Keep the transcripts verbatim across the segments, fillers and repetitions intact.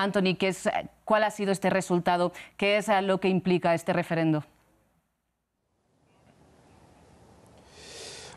Anthony, ¿qué es, ¿cuál ha sido este resultado? ¿Qué es lo que implica este referendo?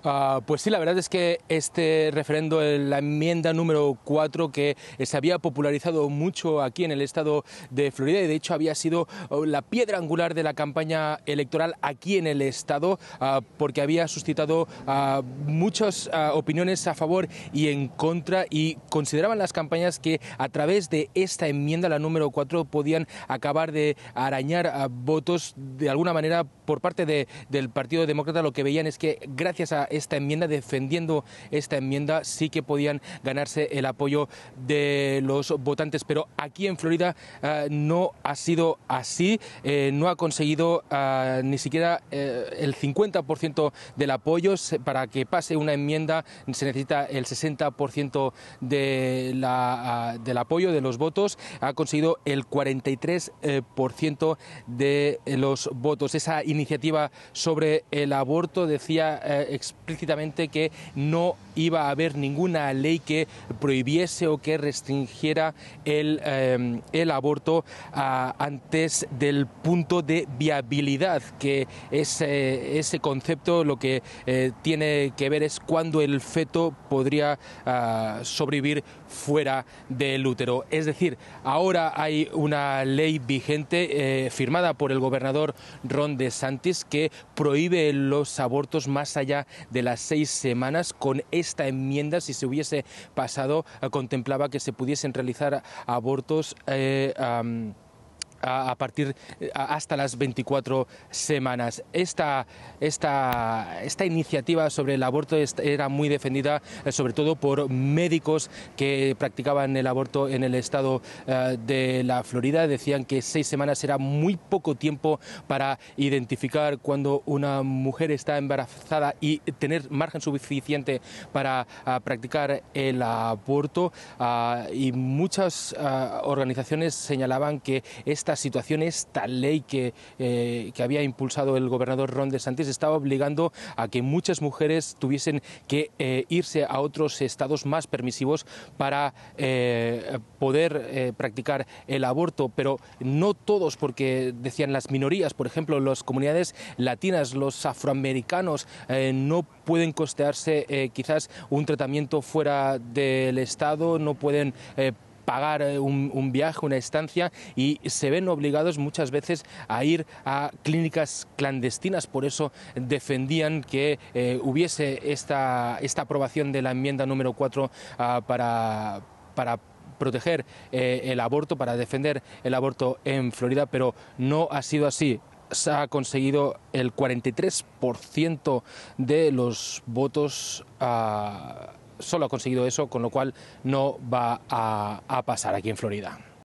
Uh, pues sí, la verdad es que este referendo, la enmienda número cuatro, que se había popularizado mucho aquí en el estado de Florida y de hecho había sido la piedra angular de la campaña electoral aquí en el estado, uh, porque había suscitado uh, muchas uh, opiniones a favor y en contra, y consideraban las campañas que a través de esta enmienda, la número cuatro, podían acabar de arañar uh, votos de alguna manera por parte de, del Partido Demócrata. Lo que veían es que gracias a esta enmienda, defendiendo esta enmienda, sí que podían ganarse el apoyo de los votantes. Pero aquí en Florida eh, no ha sido así, eh, no ha conseguido eh, ni siquiera eh, el cincuenta por ciento del apoyo. Para que pase una enmienda se necesita el sesenta por ciento de la, uh, del apoyo de los votos. Ha conseguido el cuarenta y tres por ciento eh, por ciento de los votos. Esa iniciativa sobre el aborto decía eh, explícitamente que no iba a haber ninguna ley que prohibiese o que restringiera el, eh, el aborto ah, antes del punto de viabilidad, que ese, ese concepto lo que eh, tiene que ver es cuando el feto podría ah, sobrevivir fuera del útero. Es decir, ahora hay una ley vigente eh, firmada por el gobernador Ron DeSantis que prohíbe los abortos más allá de las seis semanas. Con esta enmienda, si se hubiese pasado, contemplaba que se pudiesen realizar abortos eh, um, a partir hasta las veinticuatro semanas. Esta, esta, esta iniciativa sobre el aborto era muy defendida sobre todo por médicos que practicaban el aborto en el estado de la Florida. Decían que seis semanas era muy poco tiempo para identificar cuando una mujer está embarazada y tener margen suficiente para practicar el aborto. Y muchas organizaciones señalaban que esta Esta situación, esta ley que, eh, que había impulsado el gobernador Ron DeSantis estaba obligando a que muchas mujeres tuviesen que eh, irse a otros estados más permisivos para eh, poder eh, practicar el aborto, pero no todos, porque decían las minorías, por ejemplo, las comunidades latinas, los afroamericanos, eh, no pueden costearse eh, quizás un tratamiento fuera del estado, no pueden eh, pagar un, un viaje, una estancia, y se ven obligados muchas veces a ir a clínicas clandestinas. Por eso defendían que eh, hubiese esta, esta aprobación de la enmienda número cuatro uh, para, para proteger eh, el aborto, para defender el aborto en Florida, pero no ha sido así. Se ha conseguido el cuarenta y tres por ciento de los votos a... Uh, solo ha conseguido eso, con lo cual no va a, a pasar aquí en Florida.